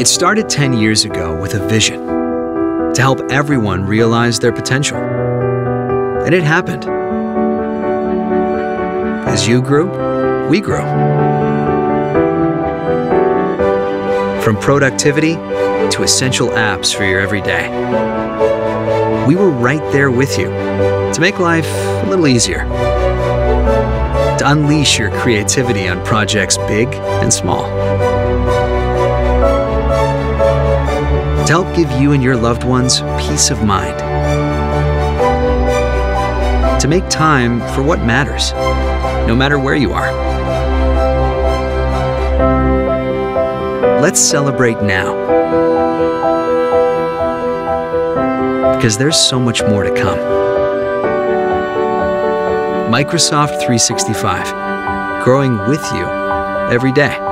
It started 10 years ago with a vision to help everyone realize their potential. And it happened. As you grew, we grew. From productivity to essential apps for your everyday, we were right there with you to make life a little easier, to unleash your creativity on projects big and small, to help give you and your loved ones peace of mind, to make time for what matters, no matter where you are. Let's celebrate now, because there's so much more to come. Microsoft 365, growing with you every day.